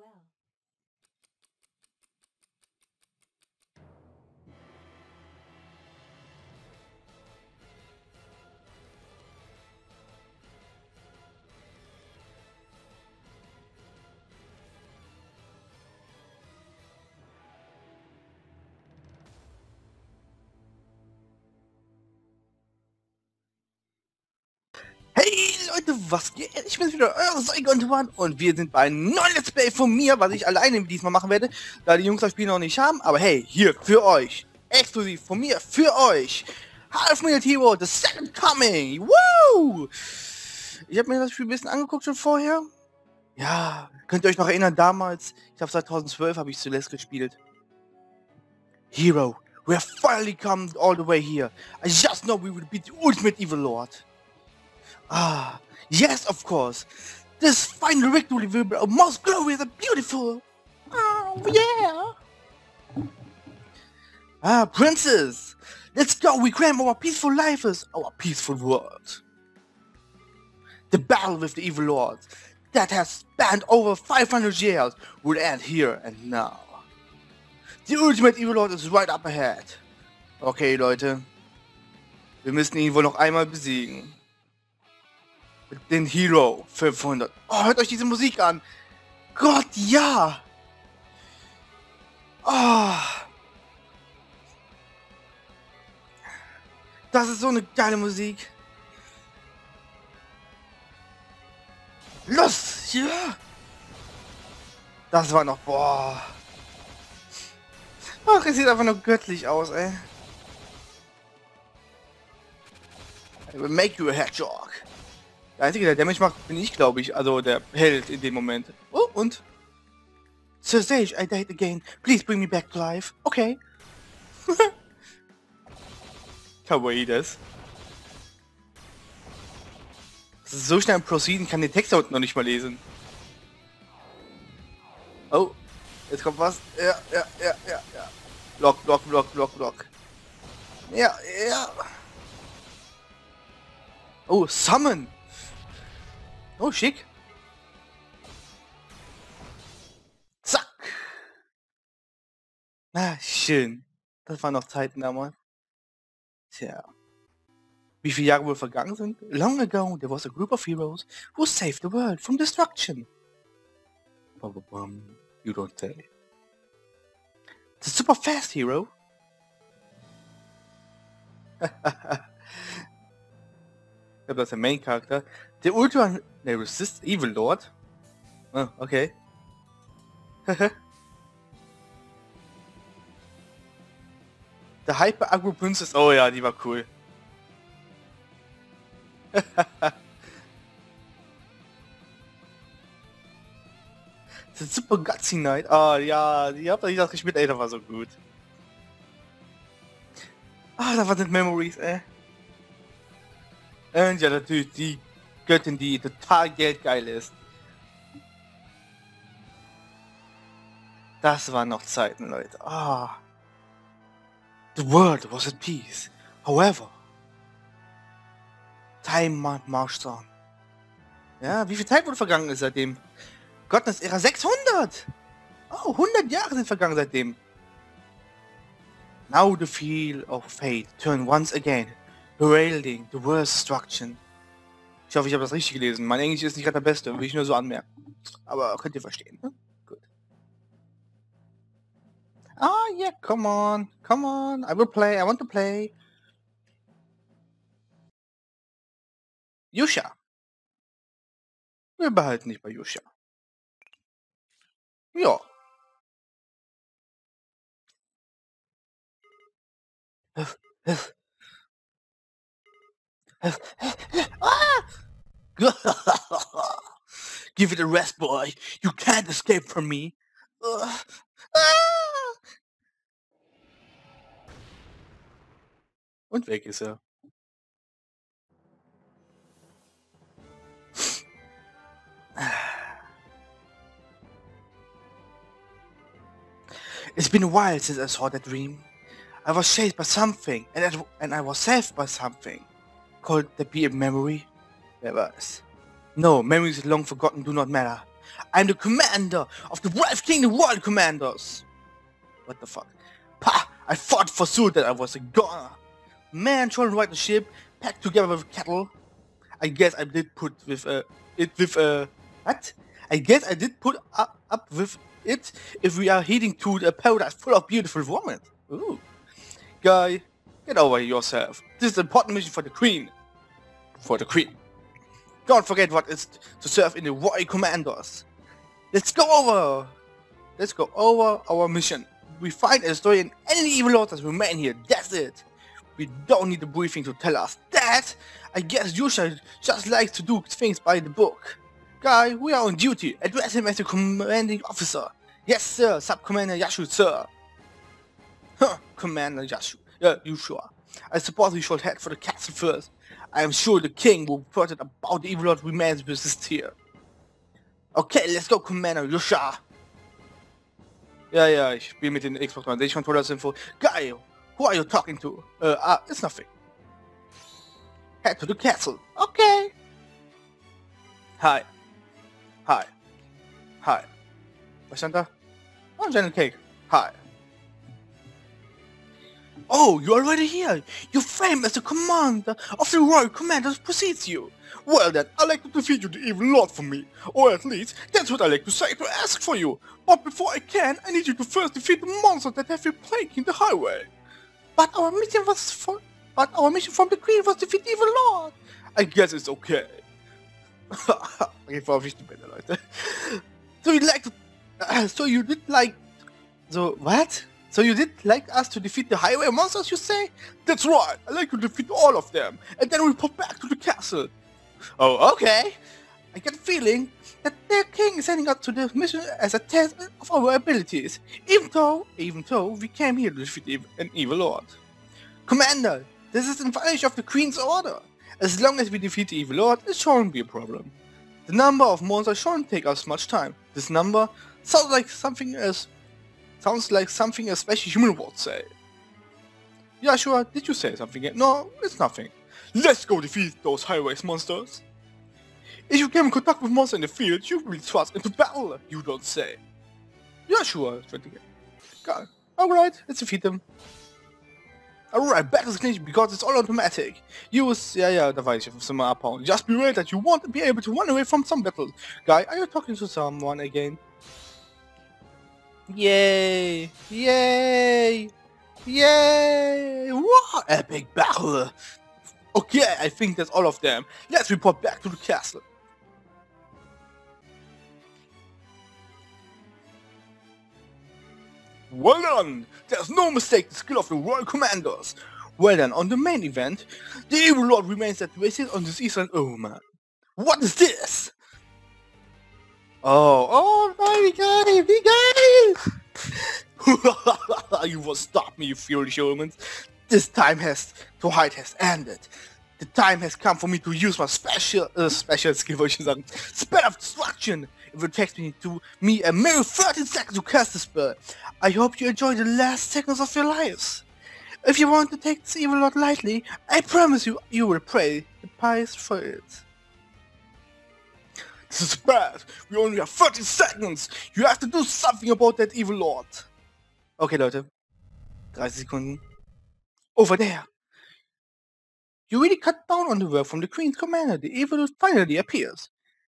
well. Leute, was geht? Ich bin wieder euer Sorek121 und wir sind bei einem neuen Let's Play von mir, was ich alleine diesmal machen werde, da die Jungs das Spiel noch nicht haben, aber hey, hier für euch, exklusiv von mir, für euch, Half Minute Hero: The Second Coming, woo! Ich habe mir das Spiel ein bisschen angeguckt schon vorher, ja, könnt ihr euch noch erinnern, damals, ich glaube 2012 habe ich zuletzt gespielt, Hero, we have finally come all the way here, I just know we will beat the ultimate evil lord. Ah, yes, of course. This final victory will be most glorious and beautiful. Oh, yeah. Ah, princess. Let's go reclaim our peaceful lives, our peaceful world. The battle with the evil lords that has spanned over 500 years will end here and now. The ultimate evil lord is right up ahead. Okay, Leute. Wir müssen ihn wohl noch einmal besiegen. Den Hero 500. Oh, hört euch diese Musik an. Gott, ja. Oh. Das ist so eine geile Musik. Los, ja. Das war noch, boah. Ach, es sieht einfach nur göttlich aus, ey. I will make you a hedgehog. Der Einzige, der Damage macht, bin ich, glaube ich. Also, der Held in dem Moment. Oh, und? Sir Sage, I died again. Please bring me back to life. Okay. Kawaii, das. Das ist so schnell im Proceeden, kann den Text da unten noch nicht mal lesen. Oh, jetzt kommt was. Ja. Block. Ja. Oh, Summon. Oh, schick. Zack. Na, schön. Das waren noch Zeiten damals. Tja. Wie viele Jahre wohl vergangen sind? Long ago, there was a group of heroes who saved the world from destruction. You don't say. The super fast hero. Ich glaube, das ist der Main-Charakter. Der Ultra... Ne, Resist Evil Lord. Oh, okay. Der Hyper Agro Princess. Oh ja, die war cool. Der Super Gutsy Night. Oh ja, die habt ihr nicht gespielt. Ey, das war so gut. Ah, da waren Memories, ey. Und ja, natürlich die Göttin, die total geldgeil ist. Das waren noch Zeiten, Leute. Ah. The world was at peace. However, time marched on. Ja, wie viel Zeit wurde vergangen ist seitdem? Gottes Ära 600! Oh, 100 Jahre sind vergangen seitdem. Now the feel of fate turned once again. Heralding the worst destruction. Ich hoffe, ich habe das richtig gelesen. Mein Englisch ist nicht gerade der beste, will ich nur so anmerken. Aber könnt ihr verstehen, ne? Gut. Ah, yeah, come on. I want to play. Yusha. Wir behalten dich bei Yusha. Ja. Give it a rest, boy. You can't escape from me. Und weg ist er. It's been a while since I saw that dream. I was chased by something, and I was saved by something. Could there be a memory? There was. No, memories long forgotten do not matter. I'm the commander of the Wolf King, the Royal Commanders. What the fuck? Pa! I thought for sure that I was a goner. Man trying to ride the ship, packed together with cattle. I guess I did put with it with what? I guess I did put up with it if we are heading to a paradise full of beautiful women. Ooh. Guy, get over yourself. This is an important mission for the Queen. For the Queen. Don't forget what is to serve in the Royal Commanders. Let's go over our mission. We find a story in any evil lords that remain here. That's it. We don't need a briefing to tell us that. I guess Yusha just likes to do things by the book. Guy, we are on duty. Address him as the commanding officer. Yes, sir. Subcommander Yashu, sir. Huh, Commander Yashu. Yoshua. I suppose we should head for the castle first. I am sure the king will report it about the evil lord remains resist here. Okay, let's go, Commander Yusha. Ja, ich spiele mit den Xbox 360 Controllers Info. Guy, who are you talking to? It's nothing. Head to the castle. Okay. Hi. Hi. Hi. Was stand da? Oh, General Cake. Hi. Oh, you're already here. Your fame as the commander of the Royal Commanders precedes you. Well then, I'd like to defeat you the evil lord for me. Or at least, that's what I'd like to say to ask for you. But before I can, I need you to first defeat the monsters that have been plaguing the highway. But our mission from the Queen was to defeat the evil lord. I guess it's okay. Okay, war nicht die Bänder, Leute. So you did like us to defeat the highway monsters, you say? That's right, I'd like to defeat all of them, and then we pop back to the castle. Oh, okay. I get a feeling that the king is sending us to this mission as a test of our abilities, even though we came here to defeat an evil lord. Commander, this is in violation of the Queen's order. As long as we defeat the evil lord, it shouldn't be a problem. The number of monsters shouldn't take us much time. This number sounds like something a special human would say. Yeah, sure, did you say something yet? No, it's nothing. Let's go defeat those highways monsters. If you came in contact with monsters in the field, you will be thrust into battle, you don't say. Yeah, sure, God. Alright, let's defeat them. Alright, battle is clean because it's all automatic. Da weiß ich, was immer abhauen. Just be aware that you won't be able to run away from some battles. Guy, are you talking to someone again? Yay! Yay! Yay! Wow! Epic battle! Okay, I think that's all of them. Let's report back to the castle. Well done! There's no mistake the skill of the Royal Commanders. Well done, on the main event, the evil lord remains at rest on this island. Oh man. What is this? Oh, we got it! We got it! You will stop me, you foolish humans. This time has ended. The time has come for me to use my special skill, wollte ich sagen. Spell of Destruction! It will take me a mere 13 seconds to cast the spell. I hope you enjoy the last seconds of your lives. If you want to take this evil lord lightly, I promise you, you will pay the price for it. This is bad. We only have 30 seconds. You have to do something about that evil lord. Okay, Leute. 30 Sekunden. Over there. You really cut down on the work from the Queen's commander. The evil lord finally appears.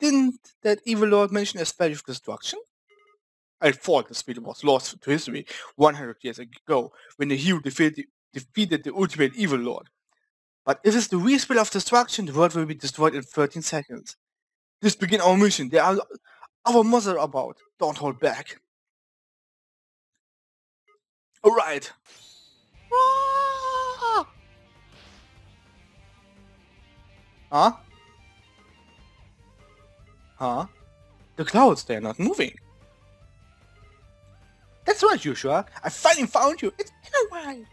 Didn't that evil lord mention a spell of destruction? I thought the spell was lost to history 100 years ago when the hero defeated the ultimate evil lord. But if it's the real spell of destruction, the world will be destroyed in 13 seconds. Let's begin our mission. There are our mother about. Don't hold back. Alright. Ah! Huh? Huh? The clouds, they're not moving. That's right, Joshua. I finally found you. It's been a while.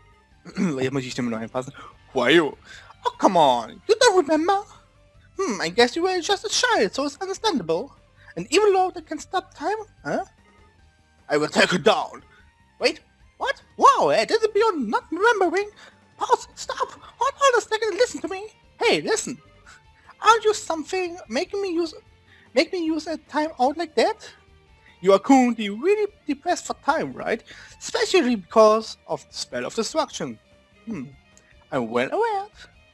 Jetzt muss ich die Stimme noch einpassen. Who are you? Oh, come on. You don't remember? I guess you were just a child, so it's understandable. An evil lord that can stop time? Huh? I will take her down. Wait, what? Wow, I didn't be on not remembering. Pause, stop, hold on a second and listen to me. Hey, listen. Aren't you something making me use make me use a time out like that? You are currently really depressed for time, right? Especially because of the spell of destruction. I'm well aware.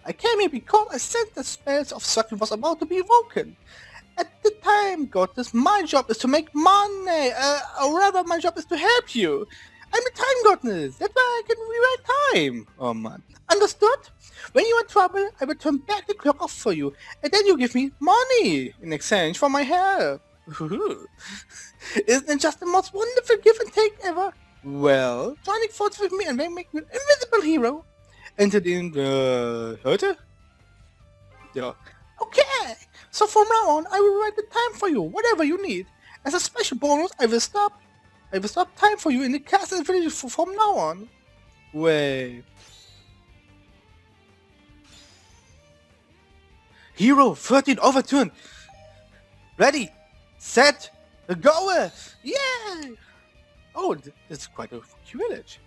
I came here because I sensed the spells of destruction was about to be awoken. At the time, Goddess, my job is to make money, or rather my job is to help you. I'm a Time Goddess, that's why I can rewrite time. Oh man. Understood? When you are in trouble, I will turn back the clock off for you, and then you give me money in exchange for my help. Isn't it just the most wonderful give and take ever? Well, joining forces with me and make you an invisible hero. Entered in the... heute? Ja. Okay, so from now on I will write the time for you, whatever you need. As a special bonus, I will stop time for you in the castle and village from now on. Wait... Hero 13 overturned! Ready! Set! Go! Yeah! Oh, das ist quite a village.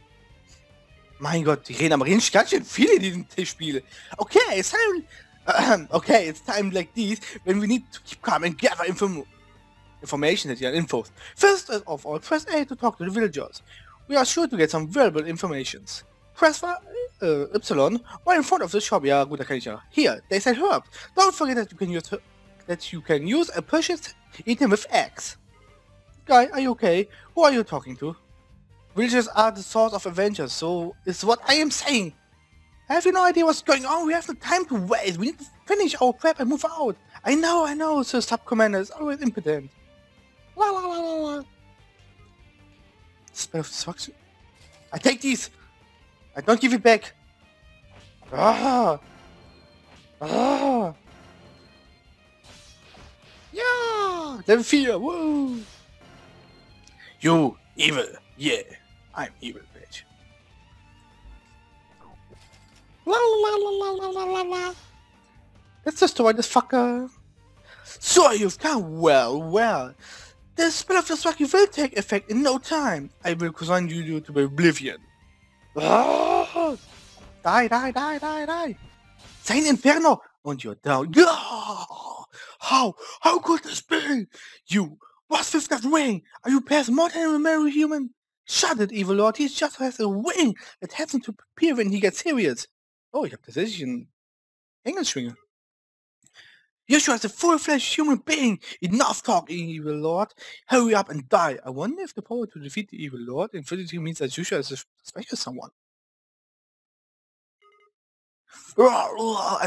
Mein Gott, die reden aber ganz schön viel in diesem Tischspiel. Okay, it's time... it's time like this, when we need to keep calm and gather information at your infos. First of all, press A to talk to the villagers. We are sure to get some valuable informations. Press Y while in front of the shop. Ja, gut, da kann ich ja. Here, they sell herbs. Don't forget that you can use a purchase item with eggs. Guy, are you okay? Who are you talking to? Villagers are the source of adventures, so is what I am saying. Have you no idea what's going on? We have no time to waste. We need to finish our prep and move out. I know, Sir Subcommander is always impotent. La la la la la. Spell of destruction? I take these! I don't give it back! Ah! Ah! Yeah! Level 4! Woo! You evil! Yeah! I'm evil, bitch! La la la la la la la la! Let's destroy this fucker! So you've done well! The spell of destruction will take effect in no time! I will consign you to oblivion! Oh, die! Sein Inferno! And you're down! Oh, how could this be? You! What's with that wing? Are you past more than a merry human? Shut it, evil lord! He just has a wing that happens to appear when he gets serious! Oh, ich hab tatsächlich einen Engelschwinge. Yoshua is a full-fledged human being! Enough talk, evil lord! Hurry up and die! I wonder if the power to defeat the evil lord in infinity means that Yusha is a special someone.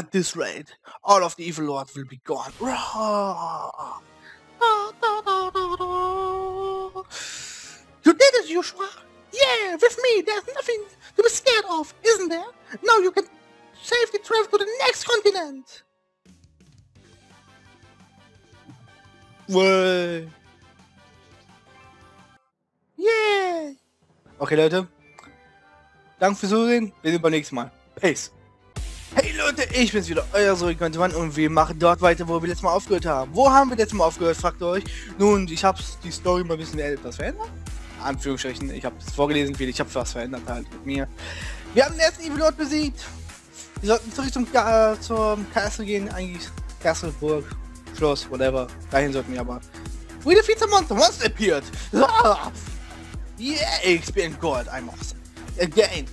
At this rate, all of the evil lord will be gone. You did it, Yoshua! Yeah, with me! There's nothing to be scared of, isn't there? Now you can safely travel to the next continent! Way. Yeah. Okay Leute, danke fürs Zusehen, wir sehen beim nächsten Mal. Peace. Hey Leute, ich bin's wieder, euer Sorek121 und wir machen dort weiter, wo wir letztes Mal aufgehört haben. Wo haben wir letztes Mal aufgehört, fragt ihr euch? Nun, ich habe die Story mal ein bisschen etwas verändert. Anführungsstrichen, ich habe es vorgelesen, ich habe was verändert halt mit mir. Wir haben den ersten Evil Lord besiegt. Wir sollten zurück zum Castle gehen, eigentlich Castleburg. Schloss, whatever. Dahin sollten wir aber. We defeat the monster. Once appeared. Yeah, XP and gold. I must. Again.